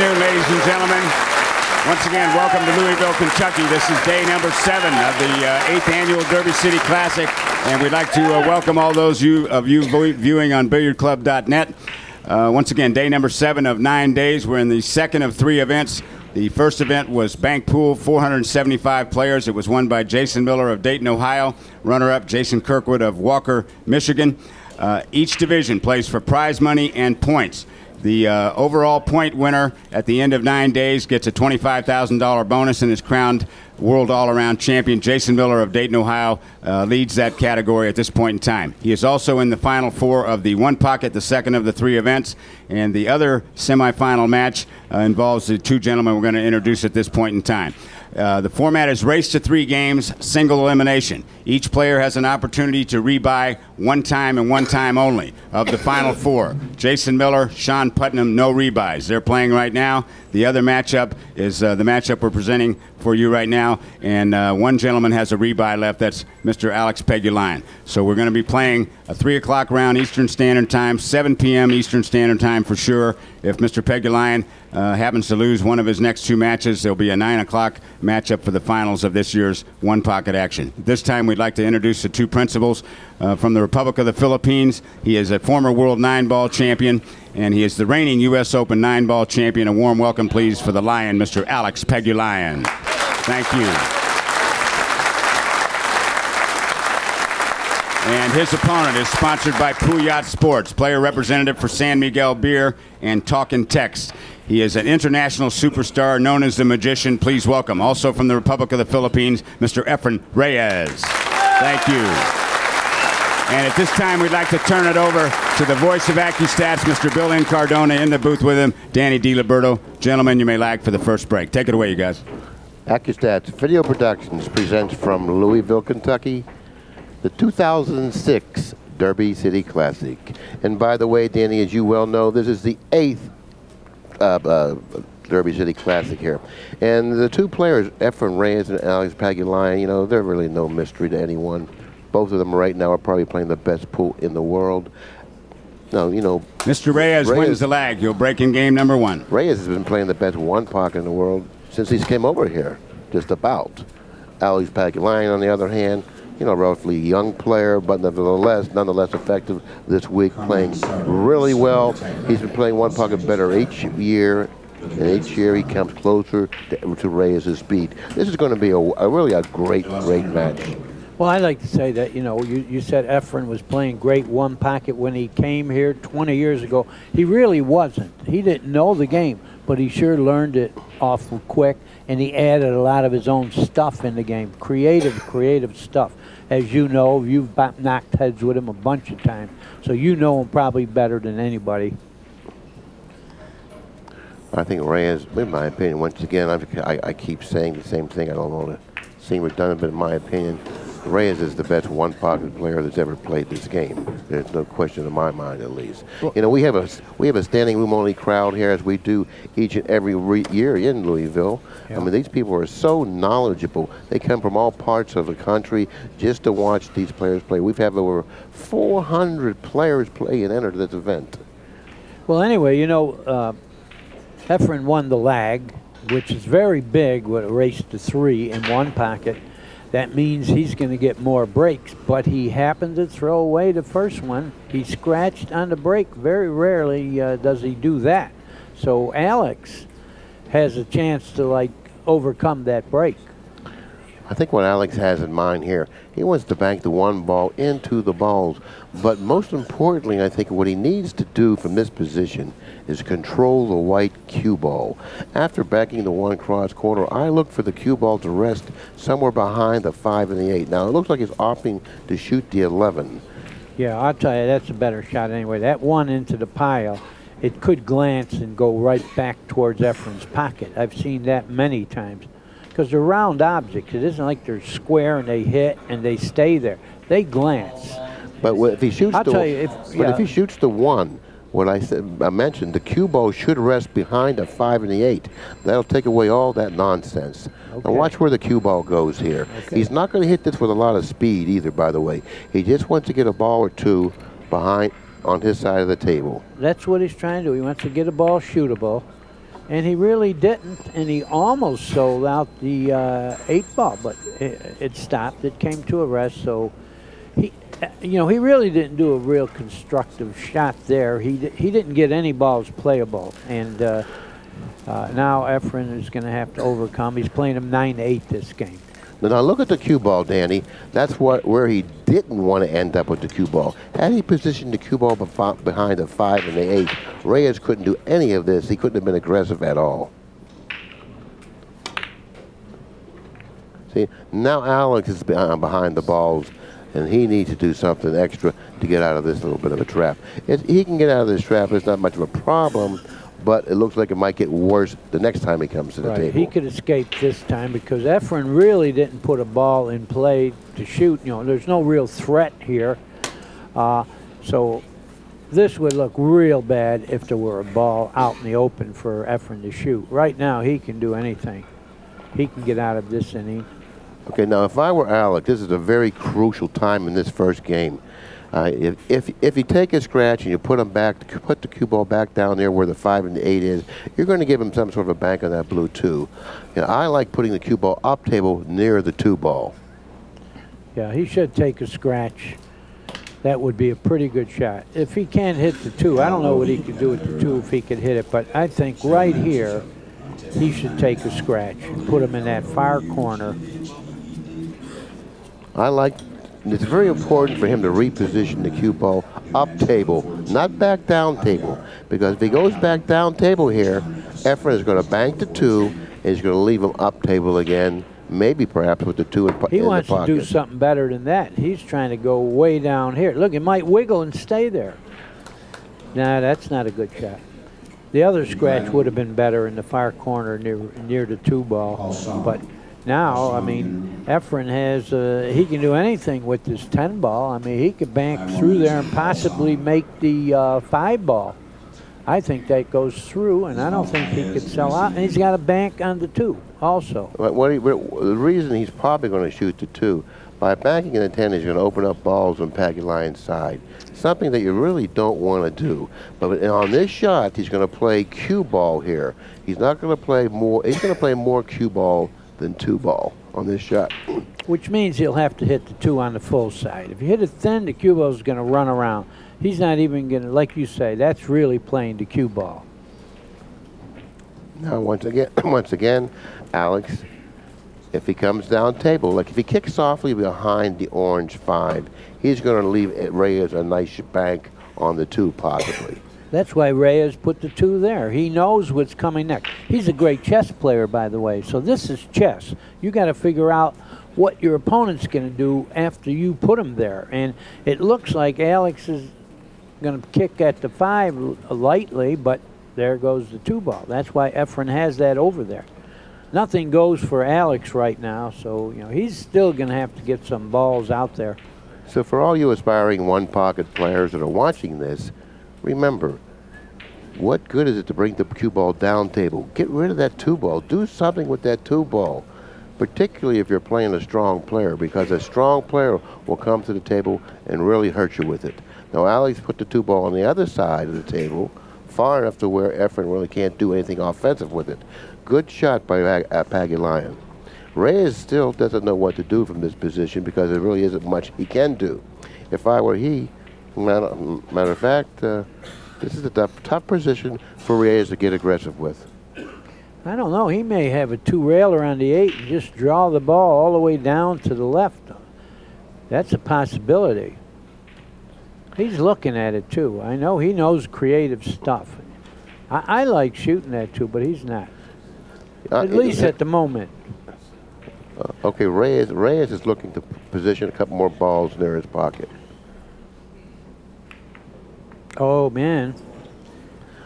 afternoon, ladies and gentlemen. Once again, welcome to Louisville, Kentucky. This is day number 7 of the 8th annual Derby City Classic, and we'd like to welcome all those of you viewing on billiardclub.net. Once again, day number 7 of 9 days. We're in the second of 3 events. The first event was Bank Pool, 475 players. It was won by Jason Miller of Dayton, Ohio. Runner-up, Jason Kirkwood of Walker, Michigan. Each division plays for prize money and points. The overall point winner at the end of 9 days gets a $25,000 bonus and is crowned World All-Around Champion. Jason Miller of Dayton, Ohio leads that category at this point in time. He is also in the Final Four of the One Pocket, the second of the 3 events. And the other semifinal match involves the 2 gentlemen we're going to introduce at this point in time. The format is race to 3 games, single elimination. Each player has an opportunity to rebuy one time and one time only of the Final Four. Jason Miller, Sean Putnam, no rebuys. They're playing right now. The other matchup is the matchup we're presenting for you right now, and one gentleman has a rebuy left. That's Mr. Alex Pagulayan. So we're going to be playing a 3 o'clock round Eastern Standard Time, 7 p.m. Eastern Standard Time for sure. If Mr. Pagulayan happens to lose one of his next 2 matches, there'll be a 9 o'clock matchup for the finals of this year's One Pocket action. This time we'd like to introduce the 2 principals from the Republic of the Philippines. He is a former World 9-Ball champion, and he is the reigning US Open 9-Ball champion. A warm welcome, please, for the Lion, Mr. Alex Pagulayan. Thank you. And his opponent is sponsored by Puyat Sports, player representative for San Miguel Beer and Talkin' Text. He is an international superstar known as the Magician. Please welcome, also from the Republic of the Philippines, Mr. Efren Reyes. Thank you. And at this time, we'd like to turn it over to the voice of AccuStats, Mr. Bill Incardona, in the booth with him, Danny Diliberto. Gentlemen, you may lag for the first break. Take it away, you guys. AccuStats Video Productions presents from Louisville, Kentucky, the 2006 Derby City Classic. And by the way, Danny, as you well know, this is the 8th Derby City Classic here. And the 2 players, Efren Reyes and Alex Pagulayan, you know, they're really no mystery to anyone. Both of them right now are probably playing the best pool in the world. No, you know, Mr. Reyes wins the lag. You'll break in game number 1. Reyes has been playing the best one pocket in the world since he came over here, just about. Alex Pagulayan, on the other hand, you know, relatively young player, but nonetheless effective this week, playing really well. He's been playing one pocket better each year, and each year he comes closer to Reyes' speed. This is going to be a really great match. Well, I like to say that, you know, you said Efren was playing great one pocket when he came here 20 years ago. He really wasn't. He didn't know the game, but he sure learned it awful quick, and he added a lot of his own stuff in the game, creative stuff. As you know, you've knocked heads with him a bunch of times, so you know him probably better than anybody. I think Reyes, in my opinion, once again, I keep saying the same thing. I don't want to seem redundant, but in my opinion, Reyes is the best one-pocket player that's ever played this game. There's no question in my mind, at least. Well, you know, we have a standing room only crowd here, as we do each and every year in Louisville. Yeah. I mean, these people are so knowledgeable. They come from all parts of the country just to watch these players play. We've had over 400 players play and enter this event. Well, anyway, you know, Efren won the lag, which is very big with a race to 3 in one pocket. That means he's going to get more breaks, but he happened to throw away the first one. He scratched on the break. Very rarely does he do that. So Alex has a chance to, like, overcome that break. I think what Alex has in mind here, he wants to bank the one ball into the balls. But most importantly, I think what he needs to do from this position is control the white cue ball. After backing the one cross quarter, I look for the cue ball to rest somewhere behind the 5 and the 8. Now, it looks like he's opting to shoot the 11. Yeah, I'll tell you, that's a better shot anyway. That one into the pile, it could glance and go right back towards Efren's pocket. I've seen that many times. Because they're round objects. It isn't like they're square and they hit and they stay there. They glance. But if he shoots if he shoots the 1, what I mentioned, the cue ball should rest behind a 5 and the 8. That'll take away all that nonsense. Okay. Now watch where the cue ball goes here. Okay. He's not going to hit this with a lot of speed either, by the way. He just wants to get a ball or 2 behind on his side of the table. That's what he's trying to do. He wants to get a ball shootable. and he really didn't, and he almost sold out the 8 ball, but it stopped. It came to a rest, so he, he really didn't do a real constructive shot there. He didn't get any balls playable, and now Efren is going to have to overcome. He's playing him 9-8 this game. Now look at the cue ball, Danny. That's where he didn't want to end up with the cue ball. Had he positioned the cue ball behind the 5 and the 8, Reyes couldn't do any of this. He couldn't have been aggressive at all. See, now Alex is behind the balls, and he needs to do something extra to get out of this little bit of a trap. He can get out of this trap. It's not much of a problem, but it looks like it might get worse the next time he comes to the table. He could escape this time because Efren really didn't put a ball in play to shoot. You know, there's no real threat here. So this would look real bad if there were a ball out in the open for Efren to shoot. Right now, he can do anything. He can get out of this inning. Okay, now if I were Alex, this is a very crucial time in this first game. If you take a scratch and you put him back, put the cue ball back down there where the 5 and the 8 is, you're going to give him some sort of a bank on that blue 2. And I like putting the cue ball up table near the 2 ball. Yeah, he should take a scratch. That would be a pretty good shot. If he can't hit the 2, I don't know what he could do with the 2 if he could hit it, but I think right here he should take a scratch and put him in that far corner. I like. It's very important for him to reposition the cue ball up table, not back down table, because if he goes back down table here, Efren is going to bank the 2, and he's going to leave him up table again, maybe perhaps with the 2 in the pocket. He wants to do something better than that. He's trying to go way down here. Look, it might wiggle and stay there. Nah, that's not a good shot. The other scratch would have been better in the far corner near the 2 ball, but now, I mean, Efren has, he can do anything with this 10 ball. I mean, he could bank through there and possibly make the 5 ball. I think that goes through, and I don't think he could sell out. And he's got a bank on the 2 also. Well, the reason he's probably going to shoot the 2, by banking in the 10, he's going to open up balls on Pagulian's side, something that you really don't want to do. But on this shot, he's going to play cue ball here. He's not going to play more. He's going to play more cue ball than 2 ball on this shot. Which means he'll have to hit the 2 on the full side. If you hit it thin, the cue ball is going to run around. He's not even going to, like you say, that's really playing the cue ball. Now, once again, Alex, if he comes down table, like if he kicks softly behind the orange 5, he's going to leave Reyes a nice bank on the 2 possibly. That's why Reyes put the 2 there. He knows what's coming next. He's a great chess player, by the way. So this is chess. You got to figure out what your opponent's going to do after you put him there. And it looks like Alex is going to kick at the 5 lightly, but there goes the 2 ball. That's why Efren has that over there. Nothing goes for Alex right now, so he's still going to have to get some balls out there. So for all you aspiring one-pocket players that are watching this, remember, what good is it to bring the cue ball down table? Get rid of that 2 ball. Do something with that 2 ball, particularly if you're playing a strong player, because a strong player will come to the table and really hurt you with it. Now, Alex put the 2 ball on the other side of the table, far enough to where Efren really can't do anything offensive with it. Good shot by Pagulayan. Reyes still doesn't know what to do from this position because there really isn't much he can do. If I were he, matter of fact, this is a tough position for Reyes to get aggressive with. I don't know. He may have a 2-railer on the 8 and just draw the ball all the way down to the left. That's a possibility. He's looking at it, too. I know he knows creative stuff. I like shooting that, too, but he's not. At least at the moment. Okay, Reyes is looking to position a couple more balls near his pocket. Oh, man.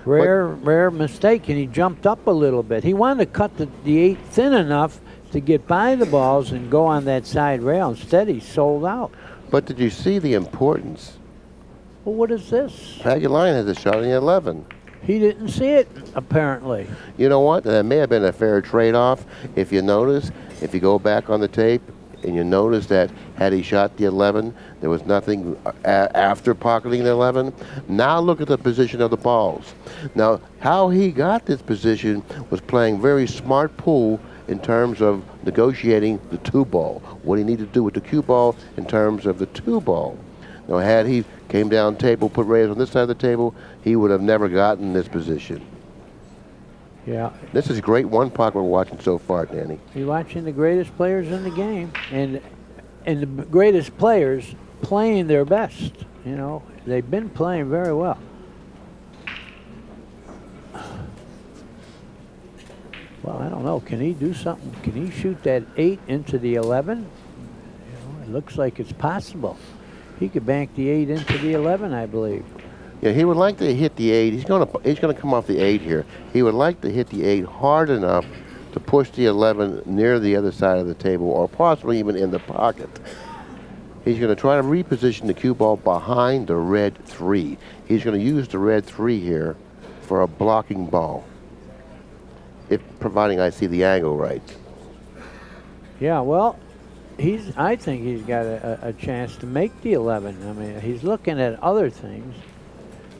Rare mistake, and he jumped up a little bit. He wanted to cut the 8 thin enough to get by the balls and go on that side rail. Instead, he sold out. But did you see the importance? Well, what is this? Pagulayan has a shot on the 11. He didn't see it, apparently. You know what? That may have been a fair trade-off. If you notice, if you go back on the tape, and you notice that had he shot the 11, there was nothing after pocketing the 11. Now look at the position of the balls. Now, how he got this position was playing very smart pool in terms of negotiating the 2-ball, what he needed to do with the cue ball in terms of the 2-ball. Now, had he came down table, put Reyes on this side of the table, he would have never gotten this position. Yeah. This is great one pocket we're watching so far, Danny. You're watching the greatest players in the game, and the greatest players playing their best. You know, they've been playing very well. Well, I don't know. Can he do something? Can he shoot that 8 into the 11? You know, it looks like it's possible. He could bank the 8 into the 11, I believe. Yeah, he would like to hit the 8. He's gonna come off the 8 here. He would like to hit the 8 hard enough to push the 11 near the other side of the table, or possibly even in the pocket. He's gonna try to reposition the cue ball behind the red 3. He's gonna use the red 3 here for a blocking ball, if providing I see the angle right. Yeah, well, I think he's got a chance to make the 11. I mean, he's looking at other things.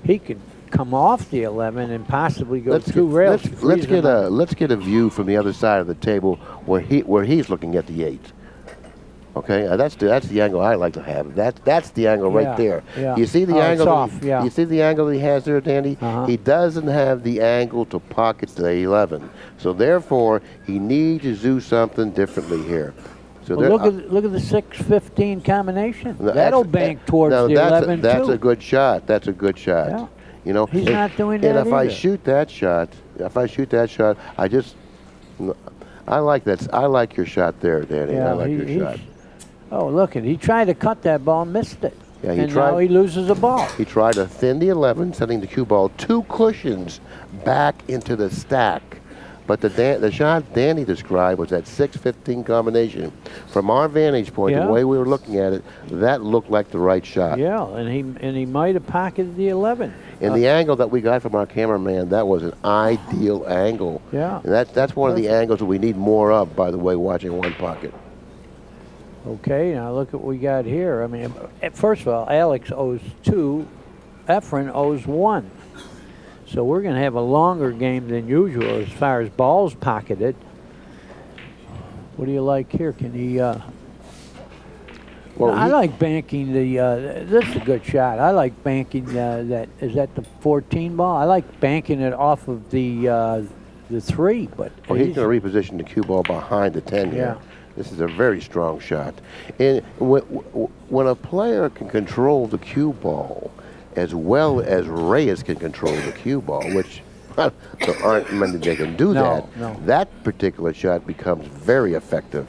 He could come off the 11 and possibly go two rails. Let's get a view from the other side of the table where he's looking at the 8. Okay, that's the angle I like to have. That's the angle right there. Yeah. You see the angle. You see the angle he has there, Danny. He doesn't have the angle to pocket the 11. So therefore, he needs to do something differently here. So well, look at the 6-15 combination. No, that'll bank towards the 11 too. That's a good shot. That's a good shot. Yeah. You know, he's not doing that. And if I shoot that shot, I like that. I like your shot there, Danny. Yeah, I like your shot. Oh, look at he tried to cut that ball, missed it. Yeah, now he loses a ball. He tried to thin the 11, sending the cue ball 2 cushions back into the stack. But the shot Danny described was that 6-15 combination. From our vantage point, the way we were looking at it, that looked like the right shot. Yeah, and he might have pocketed the 11. And the angle that we got from our cameraman, that was an ideal angle. Yeah. And that's one of the angles that we need more of, by the way, watching one pocket. Okay, now look at what we got here. I mean, first of all, Alex owes 2, Efren owes 1. So we're going to have a longer game than usual as far as balls pocketed. What do you like here? Can he? Well, I like banking the. This is a good shot. I like banking that. Is that the 14 ball? I like banking it off of the 3. But well, he's going to reposition the cue ball behind the 10 here. This is a very strong shot. And when a player can control the cue ball as well as Reyes can control the cue ball, which there aren't many that can do that. No. That particular shot becomes very effective.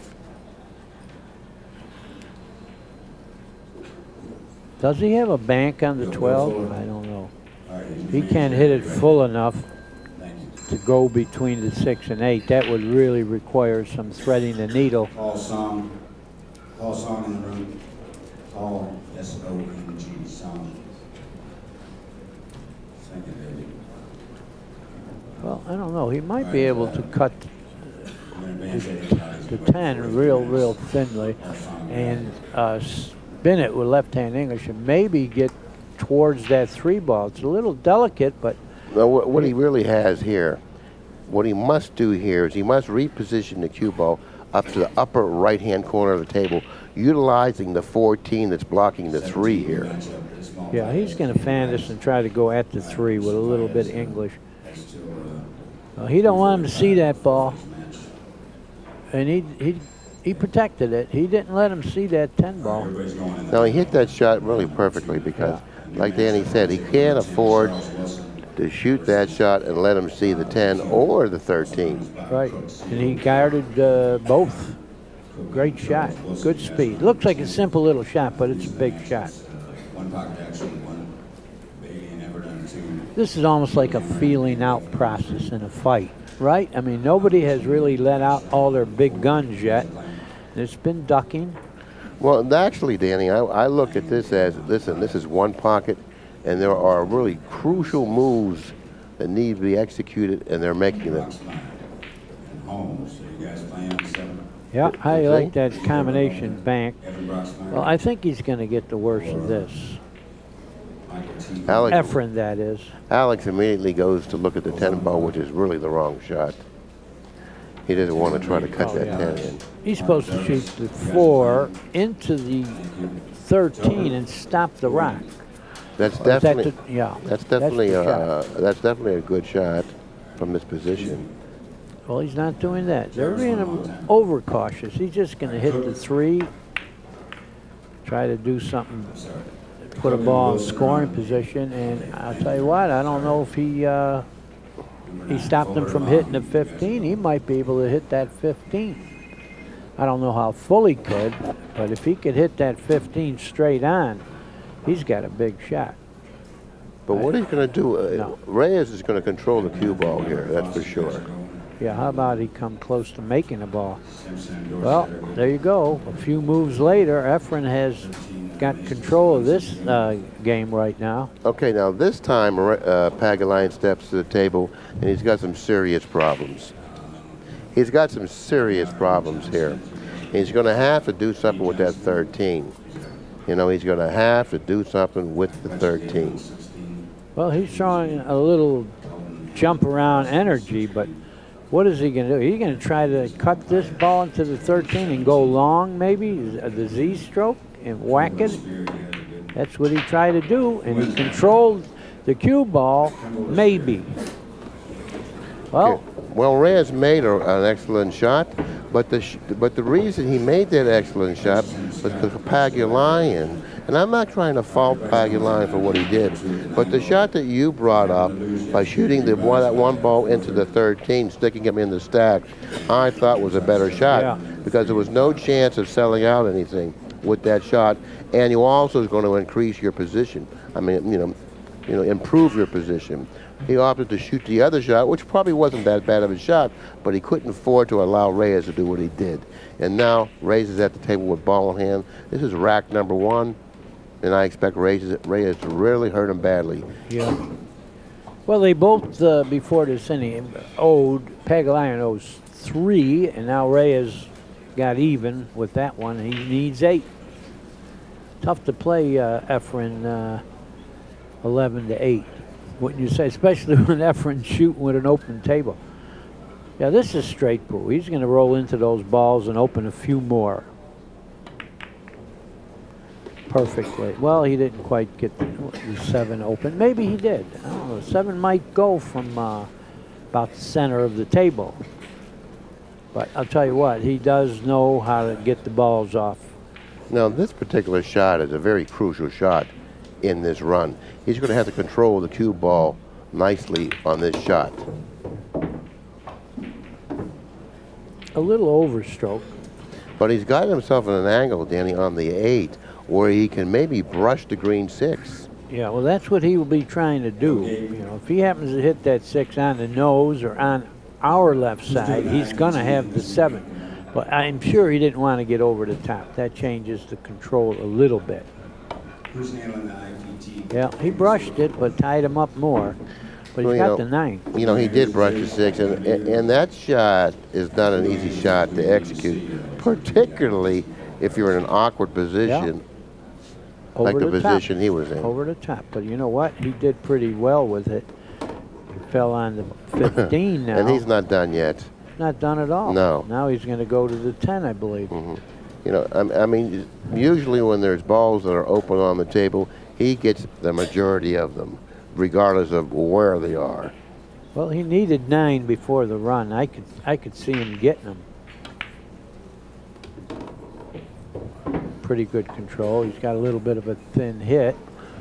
Does he have a bank on the 12? I don't know. He can't hit it full enough to go between the 6 and 8. That would really require some threading the needle. Paul Song in the room. Paul S-O-N-G Song. Well, I don't know. He might be able to cut the 10 real thinly and spin it with left-hand English and maybe get towards that 3-ball. It's a little delicate, but... Well, what he really has here, what he must do here is he must reposition the cue ball up to the upper right-hand corner of the table, utilizing the 14 that's blocking the 3 here. Yeah, he's going to fan this and try to go at the 3 with a little bit of English. He don't want him to see that ball. And he protected it. He didn't let him see that 10 ball. No, he hit that shot really perfectly because, like Danny said, he can't afford to shoot that shot and let him see the 10 or the 13. Right, and he guarded both. Great shot, good speed. Looks like a simple little shot, but it's a big shot. This is almost like a feeling out process in a fight, right? I mean, nobody has really let out all their big guns yet. It's been ducking. Well, actually, Danny, I look at this as, listen, this is one pocket, and there are really crucial moves that need to be executed, and they're making them. Yeah, I like that combination bank. Well, I think he's going to get the worst of this. Alex, Efren, that is. Alex immediately goes to look at the 10 ball, which is really the wrong shot. He doesn't want to try to cut that 10 in. He's supposed to shoot the 4 into the 13 and stop the rock. That's definitely that's definitely a good shot from this position. Well, he's not doing that. They're being overcautious. He's just going to hit the 3, try to do something, put a ball in scoring position, and I'll tell you what, I don't know if he stopped him from hitting the 15. He might be able to hit that 15. I don't know how full he could, but if he could hit that 15 straight on, he's got a big shot. But what he's going to do, Reyes is going to control the cue ball here, that's for sure. Yeah, how about he come close to making the ball? Well, there you go. A few moves later, Efren has got control of this game right now. Okay, now this time Pagulayan steps to the table, and he's got some serious problems. He's got some serious problems here. He's going to have to do something with that 13. You know, he's going to have to do something with the 13. Well, he's showing a little jump around energy, but what is he going to do? He's going to try to cut this ball into the 13 and go long, maybe, the Z stroke, and whack it. That's what he tried to do, and he controlled the cue ball, maybe. Well, okay. Well, Reyes made an excellent shot, but the reason he made that excellent shot was because Pagulayan, and I'm not trying to fault Pagulayan for what he did, but the shot that you brought up by shooting that one ball into the 13, sticking him in the stack, I thought was a better shot because there was no chance of selling out anything with that shot, and you also is going to increase your position. I mean, you know, improve your position. He opted to shoot the other shot, which probably wasn't that bad of a shot, but he couldn't afford to allow Reyes to do what he did. And now Reyes is at the table with ball in hand. This is rack number 1, and I expect Reyes to really hurt him badly. Yeah. Well, they both, before this inning, Pagulayan owes 3, and now Reyes got even with that one. He needs 8. Tough to play, Efren, 11-8. Wouldn't you say, especially when Efren's shooting with an open table. Yeah, this is straight pool. He's going to roll into those balls and open a few more. Perfectly. Well, he didn't quite get the 7 open. Maybe he did. I don't know. 7 might go from about the center of the table. But I'll tell you what, he does know how to get the balls off. Now, this particular shot is a very crucial shot in this run. He's going to have to control the cue ball nicely on this shot. A little overstroke. But he's gotten himself in an angle, Danny, on the 8, where he can maybe brush the green 6. Yeah, well, that's what he will be trying to do. You know, if he happens to hit that 6 on the nose or on our left side, he's going to have the 7. But I'm sure he didn't want to get over the top. That changes the control a little bit. Yeah, he brushed it, but tied him up more. But he's got the 9. You know, he did brush the 6, and that shot is not an easy shot to execute, particularly if you're in an awkward position, like the position he was in. Over the top, but you know what? He did pretty well with it. He fell on the 15 now. And he's not done yet. Not done at all. No. Now he's going to go to the 10, I believe. Mm-hmm. You know, I mean, usually when there's balls that are open on the table, he gets the majority of them, regardless of where they are. Well, he needed 9 before the run. I could see him getting them. Pretty good control. He's got a little bit of a thin hit.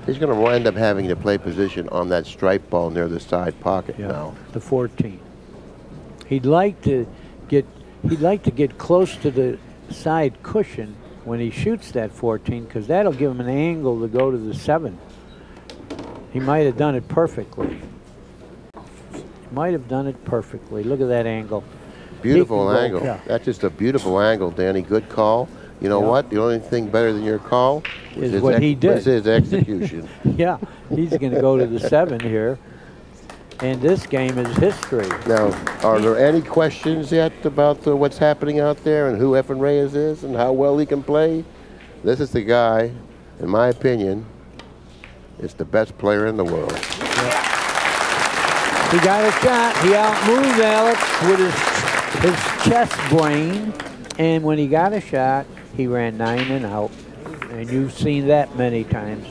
He's going to wind up having to play position on that stripe ball near the side pocket now. The 14. He'd like to get close to the side cushion when he shoots that 14, because that'll give him an angle to go to the 7. He might have done it perfectly. Might have done it perfectly. Look at that angle. Beautiful angle. That's just a beautiful angle, Danny. Good call. You know what? The only thing better than your call is what he did. Is his execution. Yeah, he's going to go to the 7 here. in this game is history. Now, are there any questions yet about what's happening out there and who Efren Reyes is and how well he can play? This is the guy, in my opinion, is the best player in the world. Yeah. He got a shot. He outmoved Alex with his chest brain, and when he got a shot, he ran 9 and out. And you've seen that many times.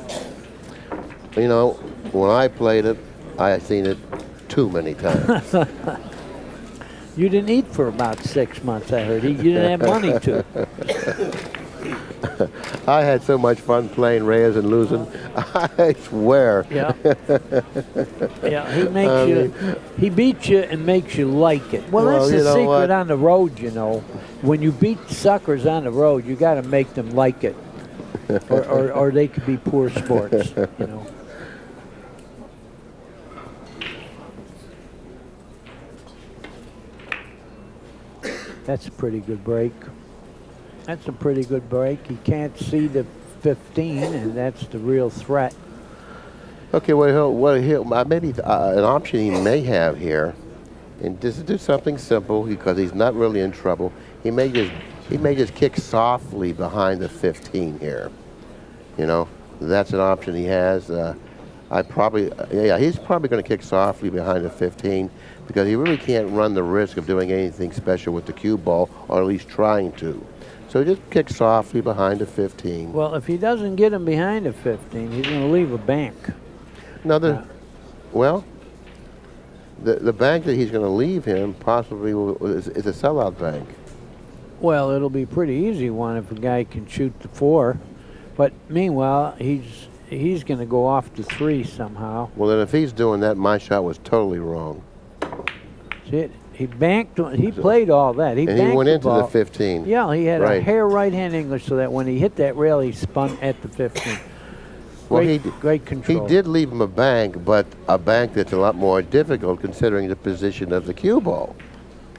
You know, when I played it, I had seen it too many times. You didn't eat for about 6 months, I heard. You didn't have money to. I had so much fun playing Reyes and losing. I swear. Yeah. Yeah, he makes he beats you and makes you like it. Well, that's the secret on the road, you know. When you beat suckers on the road, you got to make them like it. Or they could be poor sports, you know. That's a pretty good break. That's a pretty good break. He can't see the 15, and that's the real threat. Okay, maybe an option he may have here, and just do something simple because he's not really in trouble. He may just kick softly behind the 15 here. You know, that's an option he has. He's probably going to kick softly behind the 15 because he really can't run the risk of doing anything special with the cue ball, or at least trying to. So just kick softly behind the 15. Well, if he doesn't get him behind the 15, he's going to leave a bank. The bank that he's going to leave him possibly is a sellout bank. Well, it'll be a pretty easy one if a guy can shoot the 4, but meanwhile he's going to go off the 3 somehow. Well, then if he's doing that, my shot was totally wrong. See it? He banked. He played all that. He banked, he went into the 15. Yeah, he had a hair right-hand English, so that when he hit that rail, he spun at the 15. Well, great control. He did leave him a bank, but a bank that's a lot more difficult considering the position of the cue ball.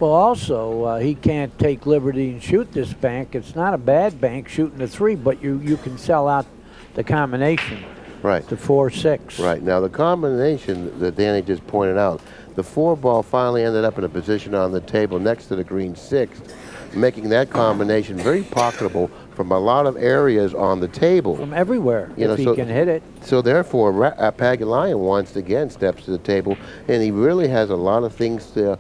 Well, also, he can't take liberty and shoot this bank. It's not a bad bank shooting the 3, but you can sell out the combination. Right. The 4-6. Right. Now, the combination that Danny just pointed out, the 4 ball finally ended up in a position on the table next to the green 6, making that combination very pocketable from a lot of areas on the table. From everywhere, if he can hit it. So therefore, Pagulayan once again steps to the table, and he really has a lot of things to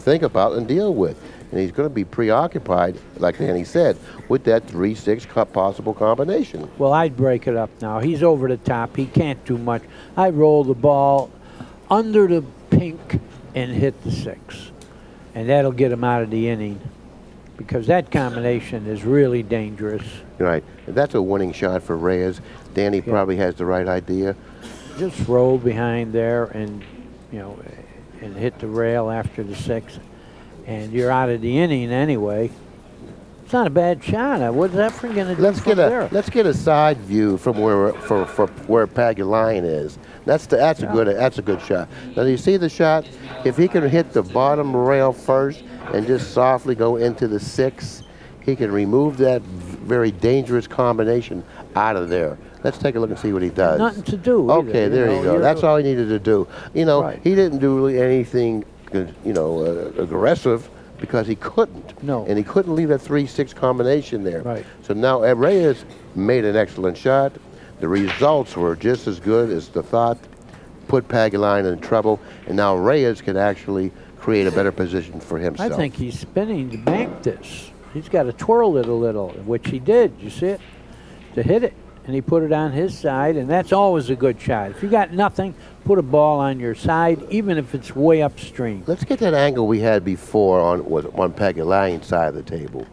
think about and deal with. And he's going to be preoccupied, like Danny said, with that 3-6 possible combination. Well, I'd break it up now. He's over the top. He can't do much. I roll the ball under the pink and hit the 6. And that'll get him out of the inning, because that combination is really dangerous. Right. That's a winning shot for Reyes. Danny probably has the right idea. Just roll behind there and, you know, and hit the rail after the 6, and you're out of the inning anyway. It's not a bad shot. What's Efren going to do there? Let's get a side view from where Pagulayan is. That's a good shot. Now, you see the shot? If he can hit the bottom rail first and just softly go into the 6, he can remove that very dangerous combination out of there. Let's take a look and see what he does. Nothing to do. Okay, there you go. That's all he needed to do. You know, he didn't do really anything, you know, aggressive, because he couldn't. No. And he couldn't leave that 3-6 combination there. Right. So now Reyes made an excellent shot. The results were just as good as the thought, put Pagulayan in trouble, and now Reyes can actually create a better position for himself. I think he's spinning to bank this. He's got to twirl it a little, which he did, you see it, to hit it. And he put it on his side, and that's always a good shot. If you got nothing, put a ball on your side, even if it's way upstream. Let's get that angle we had before on Pagulayan's side of the table.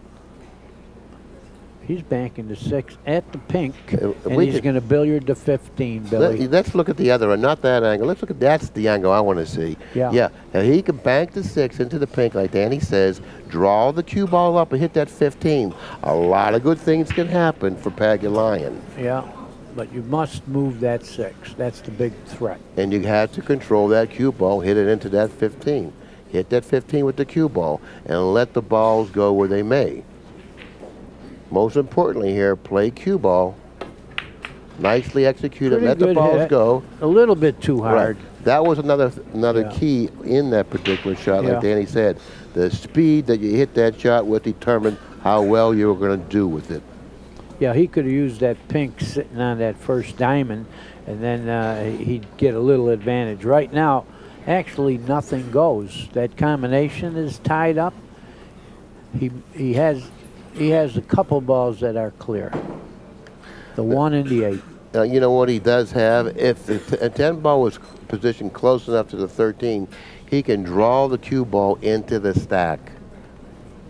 He's banking the 6 at the pink, and he's going to billiard the 15, Billy. Let's look at the other one, not that angle. Let's look at that's the angle I want to see. Yeah. Yeah. Now, he can bank the 6 into the pink, like Danny says, draw the cue ball up and hit that 15. A lot of good things can happen for Pagulayan. Yeah, but you must move that 6. That's the big threat. And you have to control that cue ball, hit it into that 15. Hit that 15 with the cue ball, and let the balls go where they may. Most importantly here, play cue ball. Nicely executed. Let the balls go. A little bit too hard. Right. That was another key in that particular shot, like Danny said. The speed that you hit that shot was determined how well you were going to do with it. Yeah, he could have used that pink sitting on that first diamond, and then he'd get a little advantage. Right now, actually nothing goes. That combination is tied up. He has a couple balls that are clear. The 1 and the 8. You know what he does have? If the 10 ball was positioned close enough to the 13, he can draw the cue ball into the stack.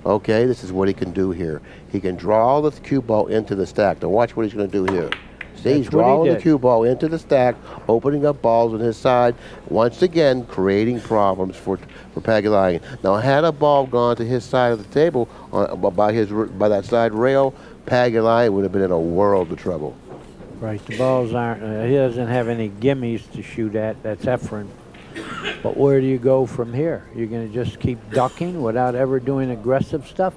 Okay, this is what he can do here. He can draw the cue ball into the stack. Now watch what he's going to do here. See, he's drawing the cue ball into the stack, opening up balls on his side, once again creating problems for Pagulayan. Now, had a ball gone to his side of the table by that side rail, Pagulayan would have been in a world of trouble. Right, the balls aren't, he doesn't have any gimmies to shoot at, that's Efren. But where do you go from here? You're gonna just keep ducking without ever doing aggressive stuff?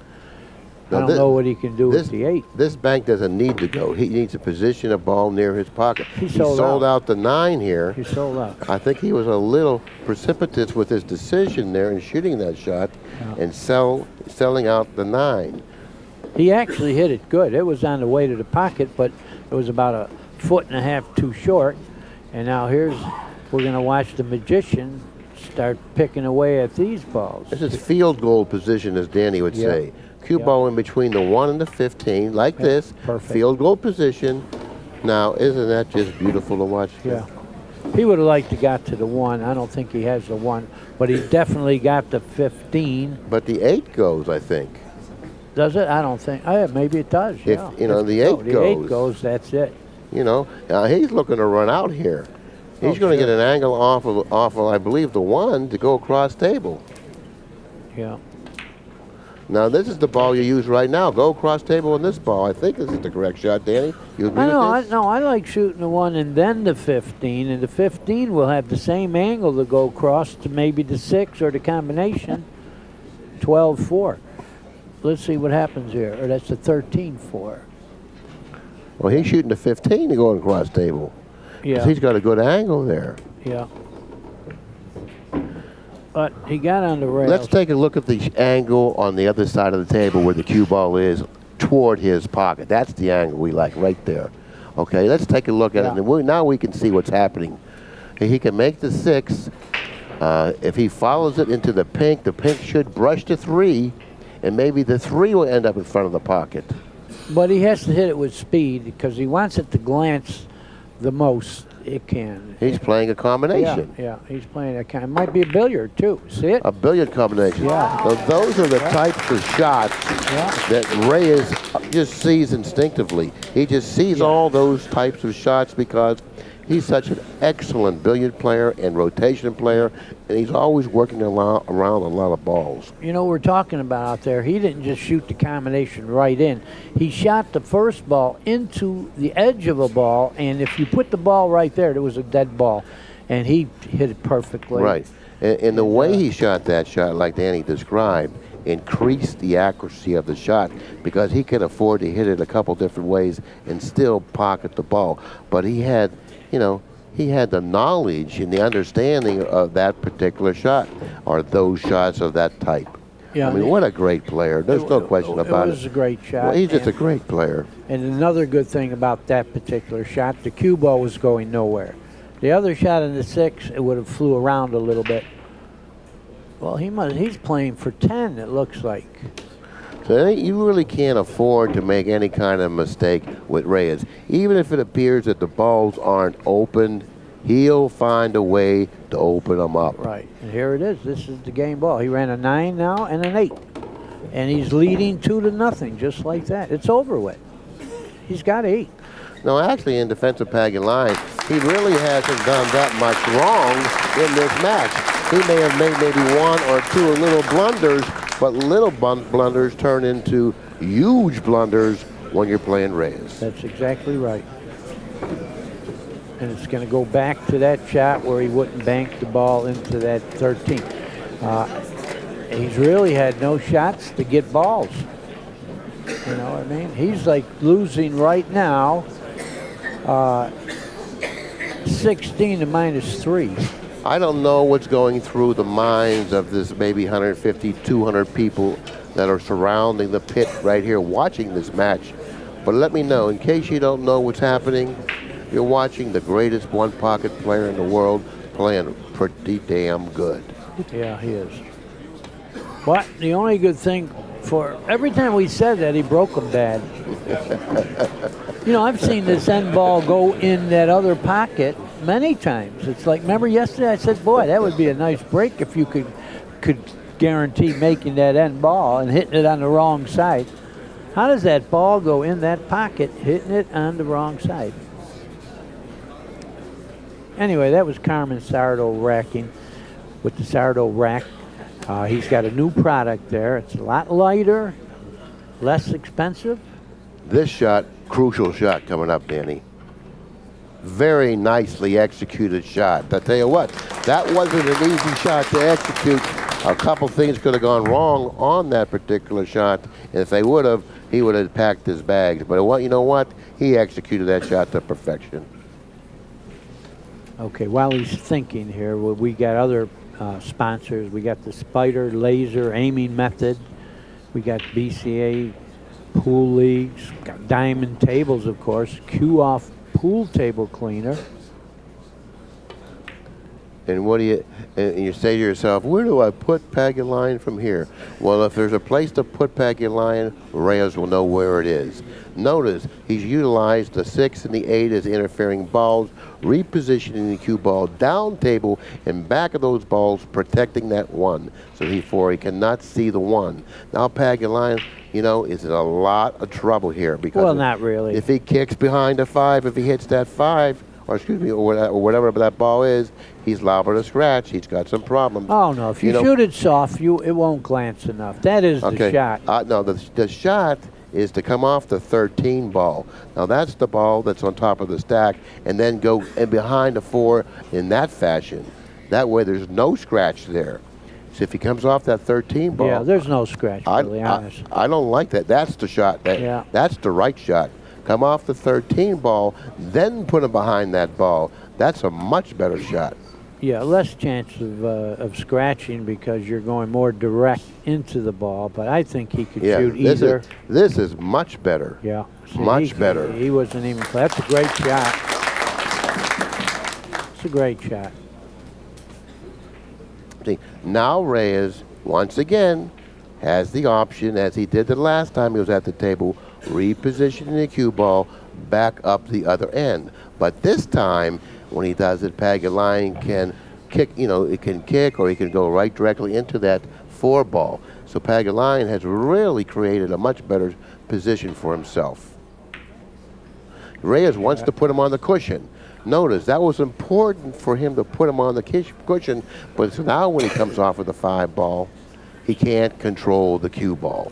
Now I don't know what he can do with the 8. This bank doesn't need to go. He needs to position a ball near his pocket. He sold out the 9 here. He sold out. I think he was a little precipitous with his decision there in shooting that shot and selling out the 9. He actually hit it good. It was on the way to the pocket, but it was about a foot and a half too short. And now here's, we're going to watch the magician start picking away at these balls. This is field goal position, as Danny would say. Cue ball in between the 1 and the 15, like this. Perfect. Field goal position. Now, isn't that just beautiful to watch? Yeah. He would have liked to got to the 1. I don't think he has the 1, but he definitely got the 15. But the 8 goes, I think. Does it? I don't think. Maybe it does. Yeah. If, you know, the 8 goes. The 8 goes, that's it. You know, he's looking to run out here. He's going to get an angle off of, I believe, the 1 to go across table. Yeah. Now, this is the ball you use right now. Go across table on this ball. I think this is the correct shot, Danny. You agree with this? No, I like shooting the 1 and then the 15, and the 15 will have the same angle to go across to maybe the 6 or the combination, 12-4. Let's see what happens here. Or that's the 13-4. Well, he's shooting the 15 to go across table. Yeah. He's got a good angle there. Yeah. But he got on the rail. Let's take a look at the angle on the other side of the table where the cue ball is toward his pocket. That's the angle we like right there. Okay, let's take a look at it. And now we can see what's happening. He can make the 6. If he follows it into the pink should brush the 3. And maybe the 3 will end up in front of the pocket. But he has to hit it with speed because he wants it to glance the most it can. He's playing a combination. Yeah, he's playing a combination. It might be a billiard, too. See it? A billiard combination. Yeah. So those are the types of shots that Reyes just sees instinctively. He just sees all those types of shots because he's such an excellent billiard player and rotation player, and he's always working around a lot of balls. You know, we're talking about out there, he didn't just shoot the combination right in. He shot the first ball into the edge of a ball, and if you put the ball right there, it was a dead ball, and he hit it perfectly. Right, and the way he shot that shot, like Danny described, increased the accuracy of the shot because he could afford to hit it a couple different ways and still pocket the ball, but he had... You know, he had the knowledge and the understanding of that particular shot or those shots of that type. Yeah, I mean, what a great player. There's no question about it. It was a great shot. Well, he's just a great player. And another good thing about that particular shot, the cue ball was going nowhere. The other shot in the 6, it would have flew around a little bit. Well, he's playing for 10, it looks like. So you really can't afford to make any kind of mistake with Reyes. Even if it appears that the balls aren't opened, he'll find a way to open them up. Right, and here it is. This is the game ball. He ran a 9 now and an 8. And he's leading 2-0, just like that. It's over with. He's got 8. No, actually, in defense of Pagulayan, he really hasn't done that much wrong in this match. He may have made maybe 1 or 2 little blunders, but little blunders turn into huge blunders when you're playing Reyes. That's exactly right. And it's going to go back to that shot where he wouldn't bank the ball into that 13. He's really had no shots to get balls. You know what I mean? He's like losing right now 16 to -3. I don't know what's going through the minds of this maybe 150, 200 people that are surrounding the pit right here watching this match. But let me know, in case you don't know what's happening, you're watching the greatest one pocket player in the world playing pretty damn good. Yeah, he is. But the only good thing for every time we said that, he broke them bad. You know, I've seen this end ball go in that other pocket many times. It's like, remember yesterday I said, boy, that would be a nice break if you could guarantee making that end ball and hitting it on the wrong side. How does that ball go in that pocket, hitting it on the wrong side? Anyway, that was Carmen Sardo racking with the Sardo rack. He's got a new product there. It's a lot lighter, less expensive. This shot, crucial shot coming up, Danny. Very nicely executed shot. But I tell you what, that wasn't an easy shot to execute. A couple things could have gone wrong on that particular shot. And if they would have, he would have packed his bags. But you know what? He executed that shot to perfection. Okay, while he's thinking here, well, we got other sponsors. We got the Spider Laser aiming method. We got BCA pool leagues. Got Diamond tables, of course. Q-off pool table cleaner. And what do you? And you say to yourself, where do I put Pagulayan from here? Well, if there's a place to put Pagulayan, Reyes will know where it is. Notice he's utilized the 6 and the 8 as interfering balls, repositioning the cue ball down table and back of those balls, protecting that 1. So therefore, he cannot see the 1. Now Pagulayan, you know, is in a lot of trouble here because well, not really. If he kicks behind a 5, if he hits that 5, or excuse me, or whatever that ball is, he's liable to scratch. He's got some problems. Oh no! If you, shoot it soft, it won't glance enough. That is the shot. No, the shot is to come off the 13 ball. Now that's the ball that's on top of the stack and then go in behind the 4 in that fashion. That way there's no scratch there. So if he comes off that 13 ball. Yeah, there's no scratch, really, honest. I don't like that. That's the shot. That's the right shot. Come off the 13 ball, then put him behind that ball. That's a much better shot. Yeah, less chance of scratching because you're going more direct into the ball, but I think he could shoot either. This is much better. Yeah. See, much better. He wasn't even, that's a great shot. It's a great shot. See, now Reyes, once again, has the option, as he did the last time he was at the table, repositioning the cue ball back up the other end. But this time, when he does it, Pagulayan can kick, you know, it can kick or he can go right directly into that 4 ball. So Pagulayan has really created a much better position for himself. Reyes wants to put him on the cushion. Notice that was important for him to put him on the cushion, but now when he comes off of the 5 ball, he can't control the cue ball.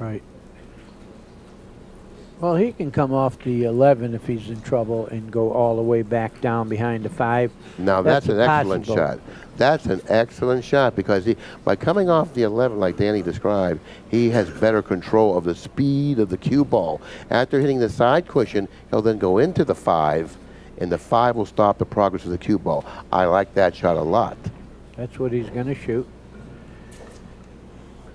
Right. Well, he can come off the 11 if he's in trouble and go all the way back down behind the 5. Now that's an excellent shot. That's an excellent shot because he, by coming off the 11 like Danny described, he has better control of the speed of the cue ball. After hitting the side cushion, he'll then go into the 5, and the 5 will stop the progress of the cue ball. I like that shot a lot. That's what he's going to shoot.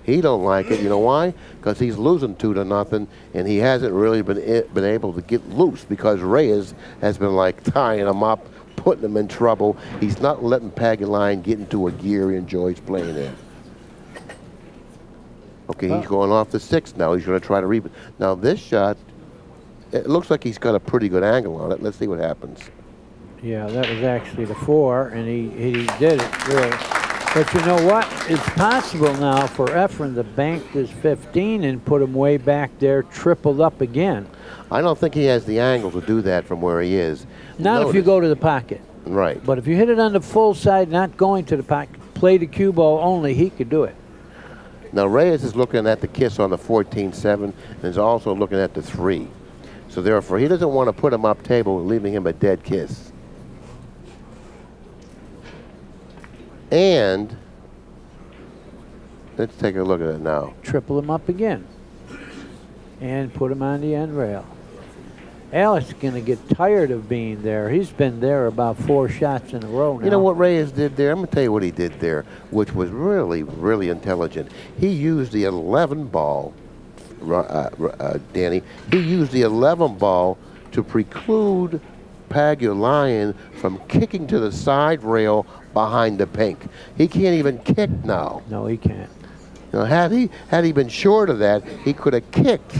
He don't like it, you know why? Because he's losing 2-0, and he hasn't really been able to get loose because Reyes has been like tying him up, putting him in trouble. He's not letting Pagulayan get into a gear he enjoys playing in. Okay, he's going off the 6 now. He's going to try to rebound. Now this shot, it looks like he's got a pretty good angle on it. Let's see what happens. Yeah, that was actually the 4, and he did it really. But you know what? It's possible now for Efren to bank this 15 and put him way back there, tripled up again. I don't think he has the angle to do that from where he is. Not if you go to the pocket. Right. But if you hit it on the full side, not going to the pocket, play the cue ball only, he could do it. Now Reyes is looking at the kiss on the 14-7 and is also looking at the 3. So therefore, he doesn't want to put him up table, leaving him a dead kiss. And let's take a look at it now. Triple him up again and put him on the end rail. Alex is going to get tired of being there. He's been there about 4 shots in a row now. You know what Reyes did there? I'm going to tell you what he did there, which was really, really intelligent. He used the 11 ball, Danny. He used the 11 ball to preclude Pagulayan from kicking to the side rail behind the pink. He can't even kick now. No, he can't. Now, had he been short of that, he could have kicked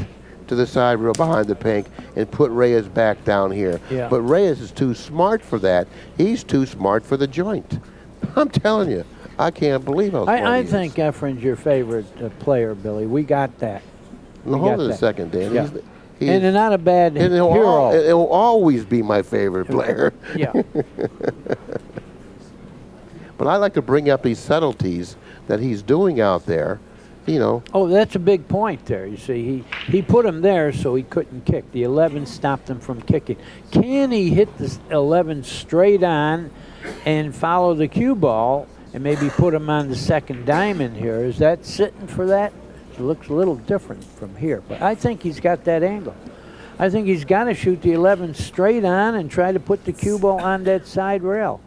to the side rail behind the pink and put Reyes back down here. Yeah. But Reyes is too smart for that. He's too smart for the joint. I'm telling you, I can't believe how smart I think Efren's your favorite player, Billy. We got that. Well, hold on a second, Dan. Yeah. He's, and not a bad hero. It'll always be my favorite player. Yeah. But I like to bring up these subtleties that he's doing out there. You know. Oh, that's a big point there. You see, he put him there so he couldn't kick. The 11 stopped him from kicking. Can he hit the 11 straight on and follow the cue ball and maybe put him on the second diamond here? Is that sitting for that? It looks a little different from here, but I think he's got that angle. I think he's got to shoot the 11 straight on and try to put the cue ball on that side rail.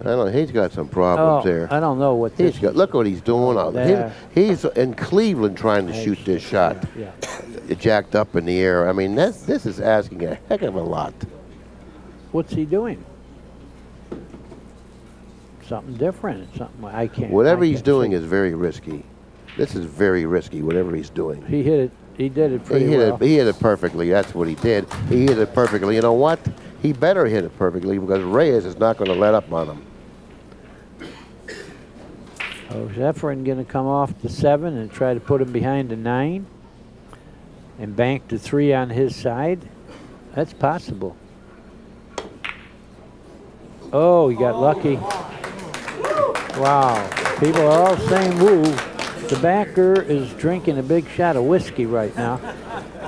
I don't. He's got some problems there. I don't know what he's got. Look what he's doing out there. He's in Cleveland trying to shoot this shot. Yeah, it jacked up in the air. I mean, this is asking a heck of a lot. What's he doing? Something different. Something I can't. Whatever he's doing is very risky. This is very risky. Whatever he's doing. He hit it. He did it pretty well. He hit it perfectly. That's what he did. He hit it perfectly. You know what? He better hit it perfectly because Reyes is not going to let up on him. Oh, is Efren going to come off the 7 and try to put him behind the 9 and bank the 3 on his side? That's possible. Oh, he got lucky. Wow. People are all saying woo. The backer is drinking a big shot of whiskey right now.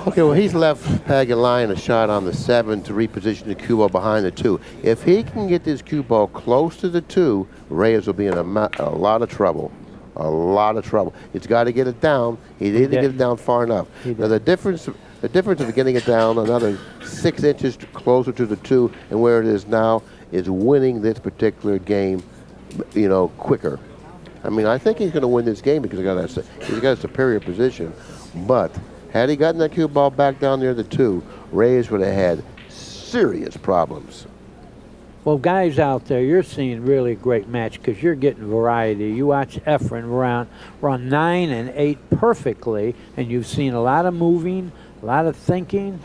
Okay, well, he's left Pagulayan a shot on the 7 to reposition the cue ball behind the 2. If he can get this cue ball close to the 2, Reyes will be in a lot of trouble. A lot of trouble. He's got to get it down. He didn't get it down far enough. Now, the difference of getting it down another 6 inches closer to the 2 and where it is now is winning this particular game, you know, quicker. I mean, I think he's going to win this game because he's got a superior position, but had he gotten that cue ball back down near the 2, Reyes would have had serious problems. Well, guys out there, you're seeing really great match because you're getting variety. You watch Efren run 9 and 8 perfectly, and you've seen a lot of moving, a lot of thinking,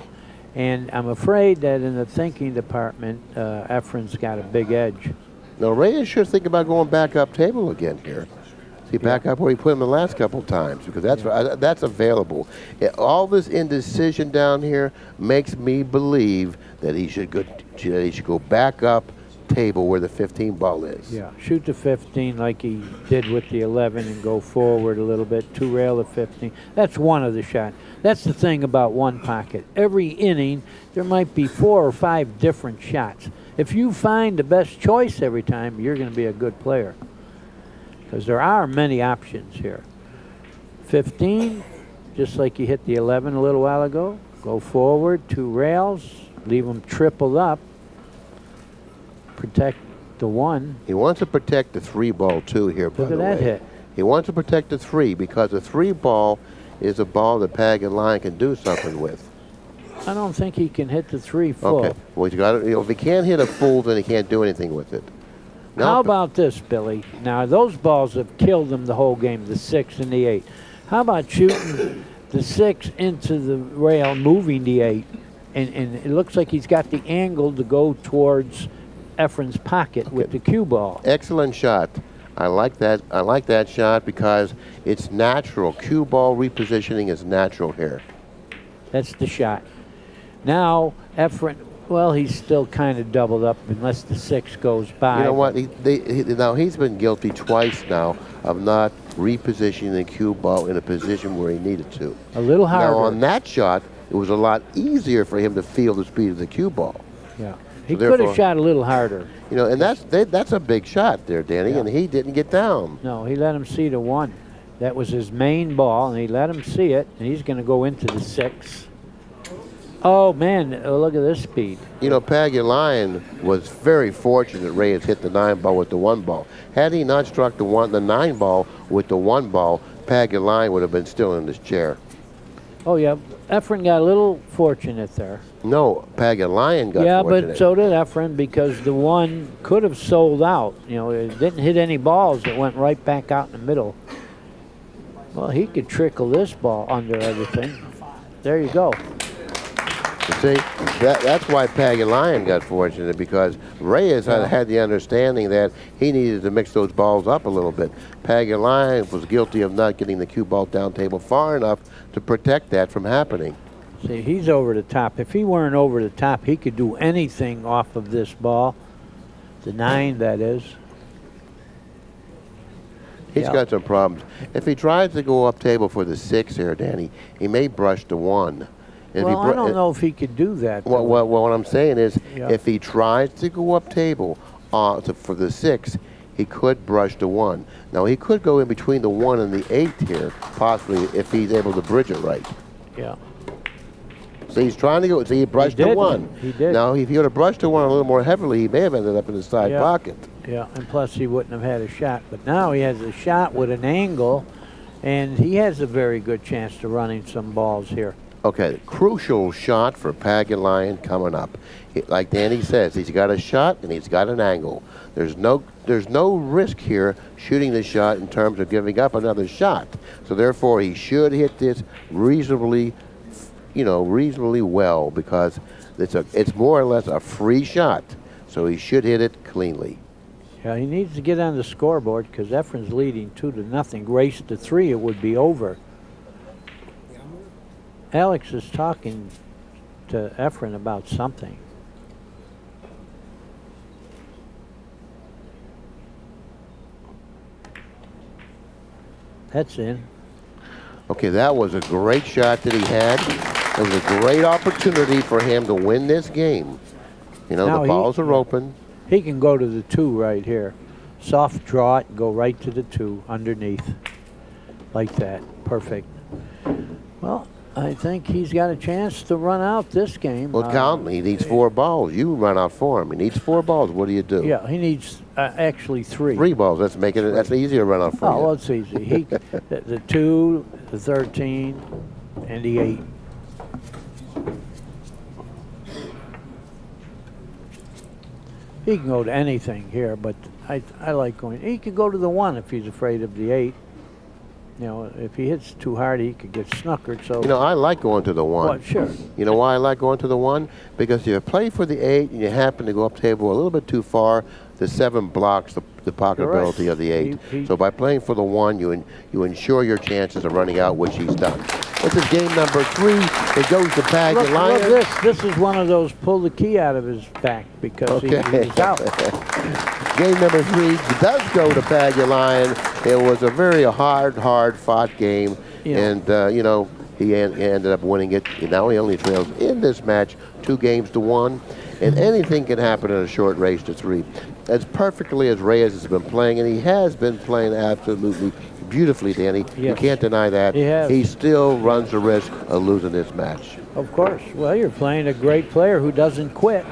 and I'm afraid that in the thinking department, Efren's got a big edge. Now, Reyes should think about going back up table again here. See, back up where he put him the last couple times, because that's available. All this indecision down here makes me believe that he should go back up table where the 15 ball is. Yeah, shoot the 15 like he did with the 11 and go forward a little bit, 2-rail the 15. That's one of the shots. That's the thing about one pocket. Every inning, there might be 4 or 5 different shots. If you find the best choice every time, you're going to be a good player. Because there are many options here. 15, just like you hit the 11 a little while ago. Go forward, 2 rails, leave them tripled up. Protect the 1. He wants to protect the 3 ball too here, by the way. Look at that hit. He wants to protect the 3 because the 3 ball is a ball that Pagulayan can do something with. I don't think he can hit the 3 full. Okay. Well, you got it. You know, if he can't hit a full, then he can't do anything with it. Now, how about this, Billy? Now, those balls have killed them the whole game, the 6 and the 8. How about shooting the 6 into the rail, moving the 8, and it looks like he's got the angle to go towards Efren's pocket with the cue ball. Excellent shot. I like that. I like that shot because it's natural. Cue ball repositioning is natural here. That's the shot. Now, Efren... Well, he's still kind of doubled up unless the 6 goes by. You know what? Now, he's been guilty twice now of not repositioning the cue ball in a position where he needed to. A little harder. Now, on that shot, it was a lot easier for him to feel the speed of the cue ball. Yeah. He could have shot a little harder. You know, and that's a big shot there, Danny, and he didn't get down. No, he let him see the 1. That was his main ball, and he let him see it, and he's going to go into the 6. Oh, man, oh, look at this speed. You know, Pagulayan was very fortunate Reyes hit the 9-ball with the 1-ball. Had he not struck the 9-ball with the 1-ball, Pagulayan would have been still in his chair. Oh, yeah. Efren got a little fortunate there. No, Pagulayan got fortunate. Yeah, but so did Efren because the one could have sold out. You know, it didn't hit any balls that went right back out in the middle. Well, he could trickle this ball under everything. There you go. See, that's why Pagulayan got fortunate, because Reyes had the understanding that he needed to mix those balls up a little bit. Pagulayan was guilty of not getting the cue ball down table far enough to protect that from happening. See, he's over the top. If he weren't over the top, he could do anything off of this ball. The 9, that is. He's got some problems. If he tries to go up table for the 6 here, Danny, he may brush the 1. Well, I don't know if he could do that. Well, what I'm saying is, if he tries to go up table for the 6, he could brush the 1. Now, he could go in between the 1 and the 8 here, possibly, if he's able to bridge it right. Yeah. So he's trying to go, so he brushed the 1. He did. Now, if he would have brushed the 1 a little more heavily, he may have ended up in his side pocket. Yeah, and plus he wouldn't have had a shot. But now he has a shot with an angle, and he has a very good chance to running some balls here. Okay, crucial shot for Pagulayan coming up. Like Danny says, he's got a shot and he's got an angle. There's no risk here shooting the shot in terms of giving up another shot. So therefore, he should hit this reasonably, you know, reasonably well, because it's more or less a free shot. So he should hit it cleanly. Yeah, he needs to get on the scoreboard because Efren's leading 2-0. Race to 3, it would be over. Alex is talking to Efren about something. That's in. Okay, that was a great shot that he had. It was a great opportunity for him to win this game. You know, now the balls are open. He can go to the 2 right here. Soft draw it and go right to the 2 underneath. Like that. Perfect. Well, I think he's got a chance to run out this game. Well, count. He needs 4 balls. You run out for him. He needs 4 balls. What do you do? Yeah, he needs actually 3. 3 balls. That's making it. That's easier to run out for. Oh, well, it's easy. He, the 2, the 13, and the 8. He can go to anything here, but I like going. He could go to the 1 if he's afraid of the 8. You know, if he hits too hard, he could get snookered. So, you know, I like going to the 1. Well, sure. You know why I like going to the 1? Because if you play for the 8 and you happen to go up table a little bit too far, the 7 blocks the pocketability of the 8. So by playing for the 1, you ensure your chances of running out, which he's done. This is game number 3. It goes to Pagulayan. Look at this. This is one of those pull the key out of his back because he's out. Game number 3 does go to Pagulayan. It was a very hard fought game, and you know, he ended up winning it. And now he only trails in this match 2-1, and anything can happen in a short race to 3. As perfectly as Reyes has been playing, and he has been playing absolutely beautifully, Danny. Yes. You can't deny that. He still runs the risk of losing this match. Of course. Well, you're playing a great player who doesn't quit.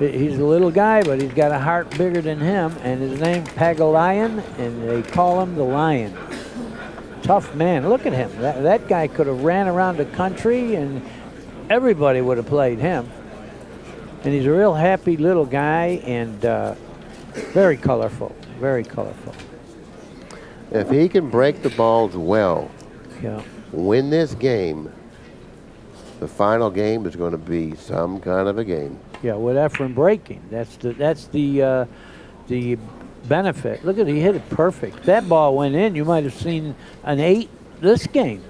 He's a little guy, but he's got a heart bigger than him, and his name Pagulayan, and they call him the Lion. Tough man. Look at him. That guy could have ran around the country, and everybody would have played him. And he's a real happy little guy, and very colorful, very colorful. If he can break the balls well, win this game, the final game is going to be some kind of a game. Yeah, with Efren breaking, that's the benefit. Look at he hit it perfect. That ball went in. You might have seen an 8 this game.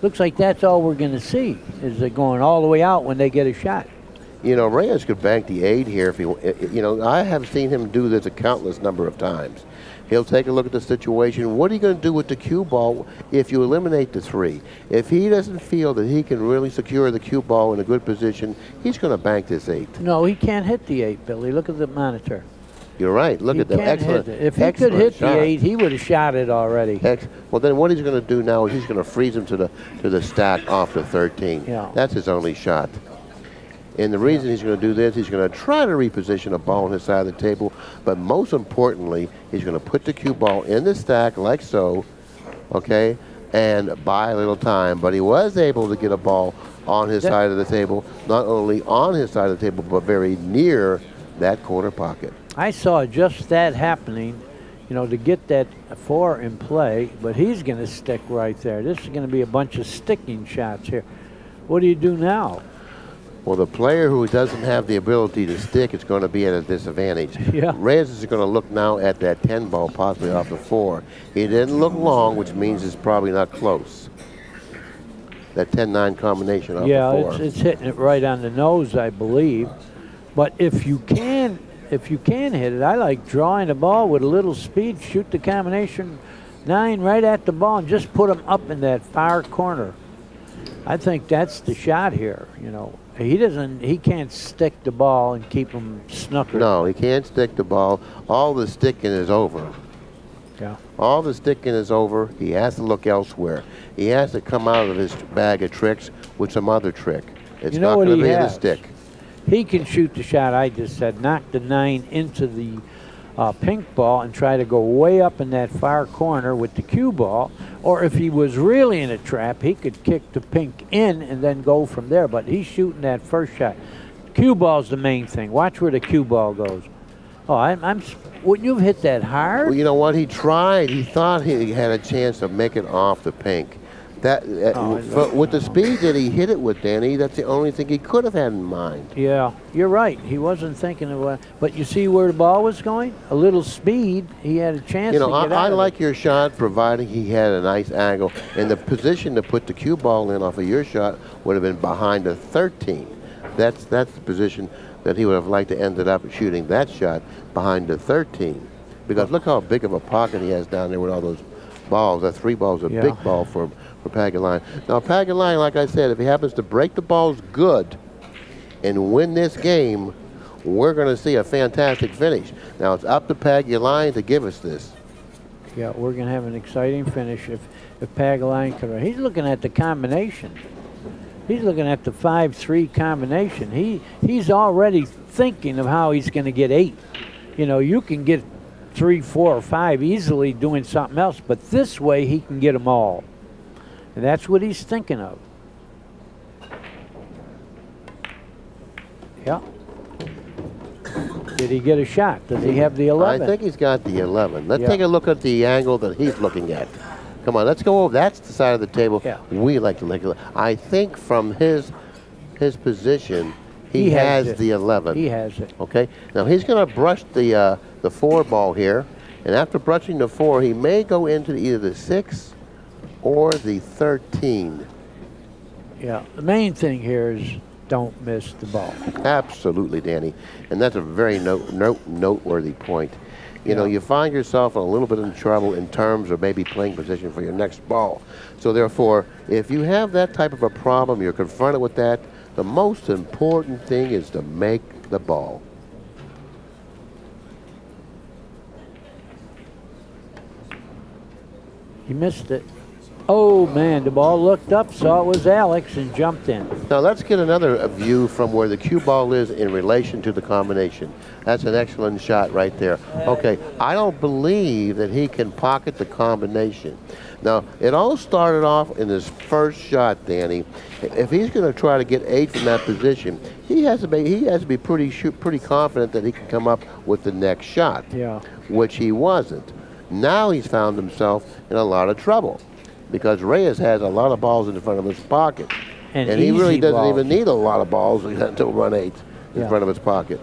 Looks like that's all we're going to see is it going all the way out when they get a shot. You know, Reyes could bank the 8 here if he. You know, I have seen him do this a countless number of times. He'll take a look at the situation. What are you going to do with the cue ball if you eliminate the 3? If he doesn't feel that he can really secure the cue ball in a good position, he's going to bank this 8. No, he can't hit the 8, Billy. Look at the monitor. You're right. Look at that. Excellent. If he could hit the 8, he would have shot it already. Well, then what he's going to do now is he's going to freeze him to the stack off the 13. Yeah. That's his only shot. And the reason he's going to do this, he's going to try to reposition a ball on his side of the table, but most importantly, he's going to put the cue ball in the stack like so, okay, and buy a little time. But he was able to get a ball on his side of the table, not only on his side of the table, but very near that corner pocket. I saw just that happening, you know, to get that 4 in play, but he's going to stick right there. This is going to be a bunch of sticking shots here. What do you do now? Well, the player who doesn't have the ability to stick is going to be at a disadvantage. Yeah. Reyes is going to look now at that 10 ball, possibly off the 4. He didn't look long, which means it's probably not close. That 10-9 combination off the 4. Yeah, it's hitting it right on the nose, I believe. But if you can hit it, I like drawing the ball with a little speed, shoot the combination 9 right at the ball, and just put them up in that far corner. I think that's the shot here, you know. He can't stick the ball and keep him snookered. No, he can't stick the ball. All the sticking is over. Yeah. All the sticking is over. He has to look elsewhere. He has to come out of his bag of tricks with some other trick. It's not going to be the stick. He can shoot the shot I just said, knock the 9 into the pink ball and try to go way up in that far corner with the cue ball. Or if he was really in a trap, he could kick the pink in and then go from there. But he's shooting that first shot. Cue ball's the main thing. Watch where the cue ball goes. Oh, wouldn't you have hit that hard? Well, you know what? He tried. He thought he had a chance to make it off the pink. With the speed that he hit it with, Danny, that's the only thing he could have had in mind. Yeah, you're right. He wasn't thinking of what. But you see where the ball was going? A little speed. He had a chance to get out. I like your shot, providing he had a nice angle. And the position to put the cue ball in off of your shot would have been behind the 13. That's the position that he would have liked to ended up shooting that shot behind the 13. Because look how big of a pocket he has down there with all those balls. That 3 ball's a big ball for him. For Pagulayan. Now, Pagulayan, like I said, if he happens to break the balls good and win this game, we're going to see a fantastic finish. Now, it's up to Pagulayan to give us this. Yeah, we're going to have an exciting finish if Pagulayan can. He's looking at the combination. He's looking at the 5-3 combination. He's already thinking of how he's going to get 8. You know, you can get 3, 4, or 5 easily doing something else, but this way he can get them all. And that's what he's thinking of. Yeah. Did he get a shot? Does he have the 11? I think he's got the 11. Let's take a look at the angle that he's looking at. Come on, let's go over. That's the side of the table we like to look at. I think from his position, he has the 11. He has it. Okay. Now he's going to brush the 4 ball here, and after brushing the 4, he may go into either the 6. Or the 13. Yeah, the main thing here is don't miss the ball. Absolutely, Danny. And that's a very noteworthy point. You know, you find yourself in a little bit of trouble in terms of maybe playing position for your next ball. So therefore, if you have that type of a problem, you're confronted with that, the most important thing is to make the ball. He missed it. Oh, man, the ball looked up, saw it was Alex, and jumped in. Now let's get another view from where the cue ball is in relation to the combination. That's an excellent shot right there. Okay, I don't believe that he can pocket the combination. Now, it all started off in his first shot, Danny. If he's going to try to get 8 from that position, he has to be pretty confident that he can come up with the next shot, which he wasn't. Now he's found himself in a lot of trouble, because Reyes has a lot of balls in the front of his pocket. And he really doesn't even need a lot of balls until run 8 in front of his pocket.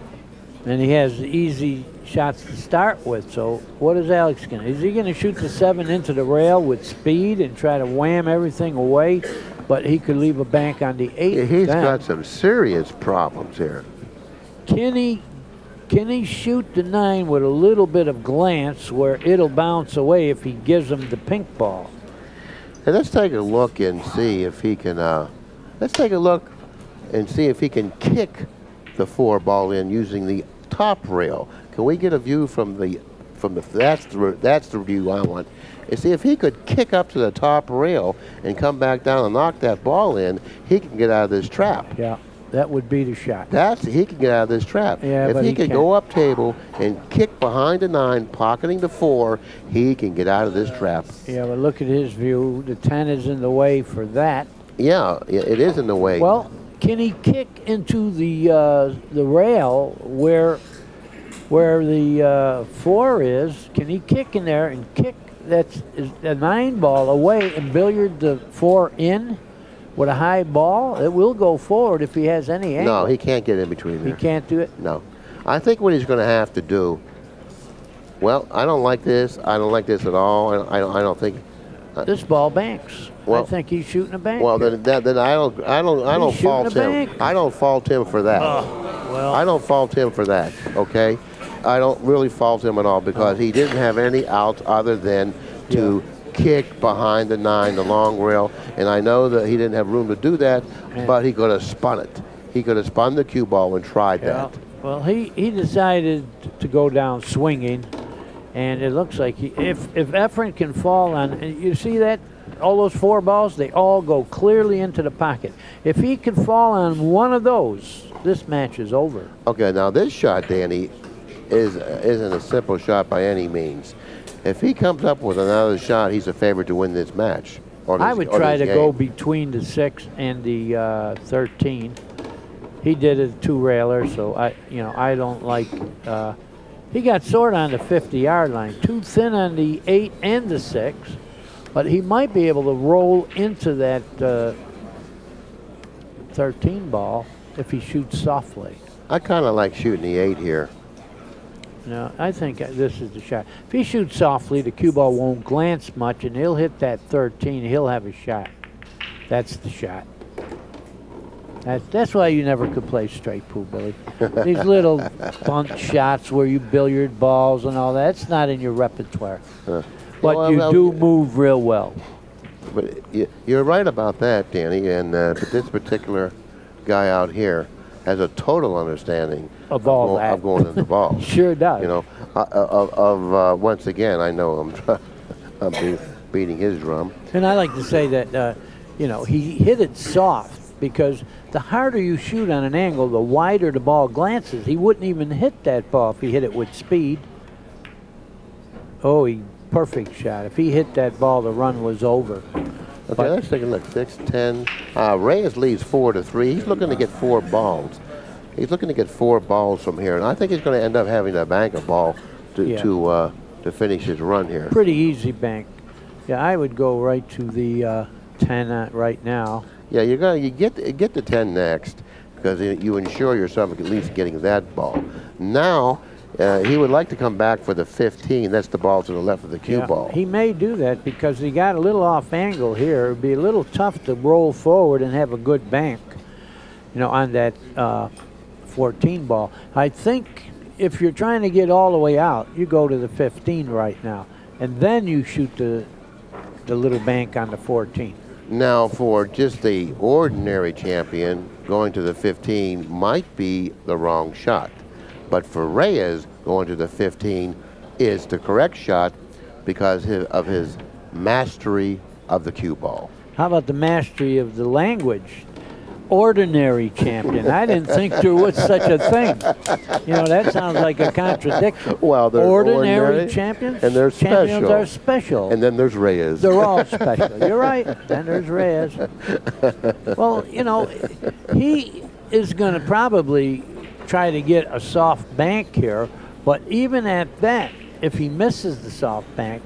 And he has easy shots to start with, so what is Alex going to do? Is he going to shoot the 7 into the rail with speed and try to wham everything away, but he could leave a bank on the 8? Yeah, he's got some serious problems here. Can he shoot the 9 with a little bit of glance where it'll bounce away if he gives him the pink ball? And let's take a look and see if he can. Let's take a look and see if he can kick the 4 ball in using the top rail. Can we get a view from the that's the view I want, and see if he could kick up to the top rail and come back down and knock that ball in, he can get out of this trap. Yeah, that would be the shot. That's, he can get out of this trap. Yeah, if he could go up table and kick behind the nine, pocketing the four, he can get out of this trap. Yeah, but look at his view. The 10 is in the way for that. Yeah, it is in the way. Well, can he kick into the rail where the four is? Can he kick in there and kick that's a nine ball away and billiard the four in with a high ball? It will go forward if he has any angle. No, he can't get in between there. He can't do it? No. I think what he's going to have to do, well, I don't like this. I don't like this at all. I don't think. This ball banks. Well, I think he's shooting a bank. Well, then I don't fault him. I don't fault him for that. Well, I don't fault him for that, okay? I don't really fault him at all, because he didn't have any outs other than to kick behind the nine, the long rail, and I know that he didn't have room to do that, but he could have spun it. He could have spun the cue ball and tried that. Well, he decided to go down swinging, and it looks like he, if Efren can fall on, and you see that, all those four balls, they all go clearly into the pocket. If he can fall on one of those, this match is over. Okay, now this shot, Danny, isn't a simple shot by any means. If he comes up with another shot, he's a favorite to win this match. Or this, I would try to go between the 6 and the 13. He did a two-railer, so I don't like. He got short on the 50-yard line, too thin on the 8 and the 6, but he might be able to roll into that 13 ball if he shoots softly. I kind of like shooting the 8 here. No, I think this is the shot. If he shoots softly, the cue ball won't glance much, and he'll hit that 13. He'll have a shot. That's the shot. That's why you never could play straight pool, Billy. These little bunt shots where you billiard balls and all that, that's not in your repertoire. But well, you do move real well. But you're right about that, Danny, and but this particular guy out here has a total understanding of all that, of going into the ball. Sure does. You know, once again, I know I'm beating his drum. And I like to say that, you know, he hit it soft, because the harder you shoot on an angle, the wider the ball glances. He wouldn't even hit that ball if he hit it with speed. Oh, he perfect shot. If he hit that ball, the run was over. Okay, let's take a look. 6, 10. Reyes leads 4 to 3. He's looking to get 4 balls. He's looking to get 4 balls from here, and I think he's going to end up having to bank a ball to finish his run here. Pretty easy bank. Yeah, I would go right to the 10 right now. Yeah, you're gonna get the 10 next, because you ensure yourself at least getting that ball. Now. He would like to come back for the 15. That's the ball to the left of the cue ball. He may do that because he got a little off angle here. It would be a little tough to roll forward and have a good bank, you know, on that 14 ball. I think if you're trying to get all the way out, you go to the 15 right now, and then you shoot the little bank on the 14. Now, for just the ordinary champion, going to the 15 might be the wrong shot. But for Reyes, going to the 15 is the correct shot because of his mastery of the cue ball. How about the mastery of the language? Ordinary champion. I didn't think there was such a thing. You know, that sounds like a contradiction. Well, there's ordinary champions, and they're special. Champions are special. And then there's Reyes. They're all special. You're right. Then there's Reyes. Well, you know, he is going to probably try to get a soft bank here, but even at that, if he misses the soft bank,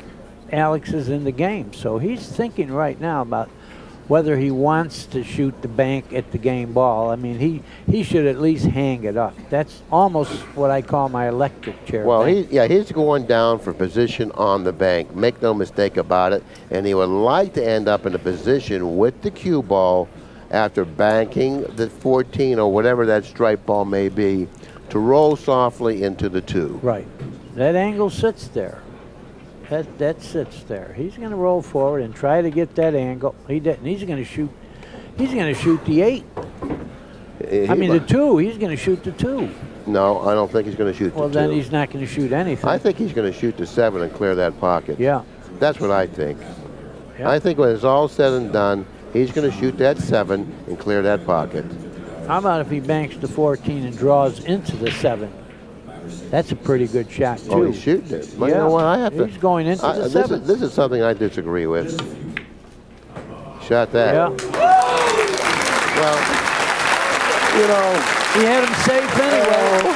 Alex is in the game. So he's thinking right now about whether he wants to shoot the bank at the game ball. I mean, he should at least hang it up. That's almost what I call my electric chair. Well, he's going down for position on the bank. Make no mistake about it. And he would like to end up in a position with the cue ball after banking the 14 or whatever that striped ball may be, to roll softly into the 2. Right. That angle sits there. That sits there. He's going to roll forward and try to get that angle. He didn't. He's going to shoot. He's going to shoot the 8. I mean the 2. He's going to shoot the 2. No, I don't think he's going to shoot the two. Well, then he's not going to shoot anything. I think he's going to shoot the seven and clear that pocket. Yeah. That's what I think. Yeah. I think when it's all said and done, he's going to shoot that seven and clear that pocket. How about if he banks the 14 and draws into the seven? That's a pretty good shot, too. Oh, he's shooting it. But yeah. You know what? I have to, he's going into the seven. This is something I disagree with. Shot that. Yeah. Well, you know. He had him safe anyway.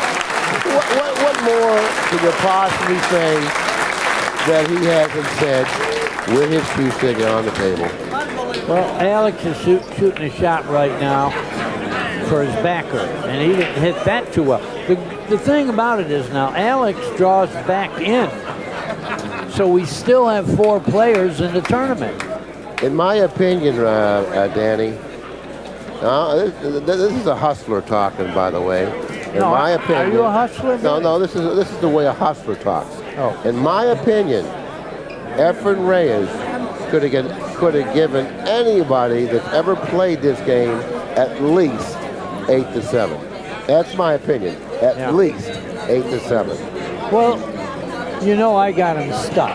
What more could you possibly say that he hasn't said with his shoe stick on the table? Well, Alex is shooting a shot right now for his backer, and he didn't hit that too well. The thing about it is now, Alex draws back in, so we still have four players in the tournament. In my opinion, Danny, this is a hustler talking, by the way. In my opinion, are you a hustler? No, no, this is the way a hustler talks. Oh. In my opinion, Efren Reyes could have given anybody that's ever played this game at least 8 to 7. That's my opinion. At least 8 to 7. Well, you know I got him stuck.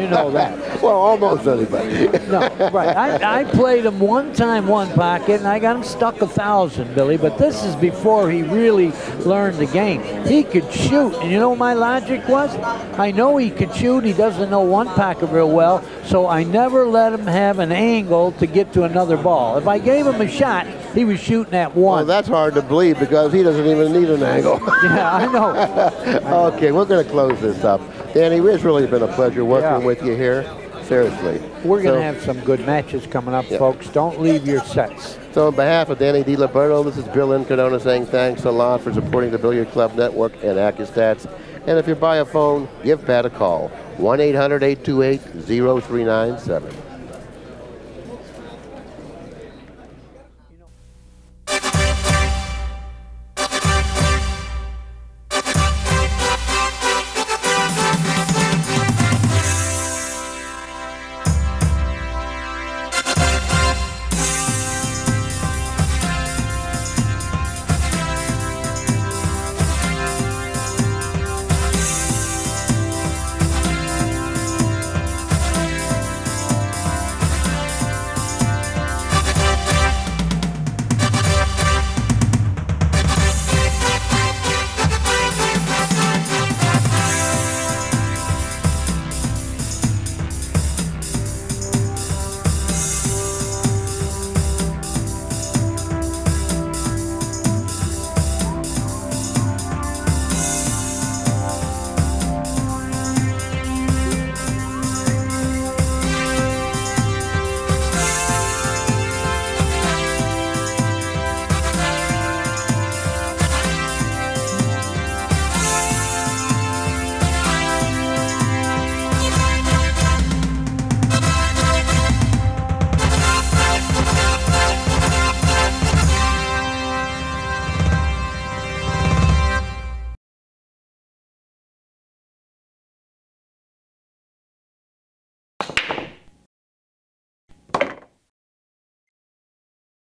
You know that. Well, almost anybody. No, right. I played him one time, one pocket, and I got him stuck 1,000, Billy. But this is before he really learned the game. He could shoot, and you know what my logic was? I know he could shoot. He doesn't know one pocket real well, so I never let him have an angle to get to another ball. If I gave him a shot, he was shooting at one. Well, that's hard to believe because he doesn't even need an angle. Yeah, I know. Okay, we're going to close this up. Danny, it's really been a pleasure working with you here. Seriously. We're going to have some good matches coming up, folks. Don't leave your sets. So on behalf of Danny DiLiberto, this is Bill Incardona saying thanks a lot for supporting the Billiard Club Network and AccuStats. And if you buy a phone, give Pat a call. 1-800-828-0397.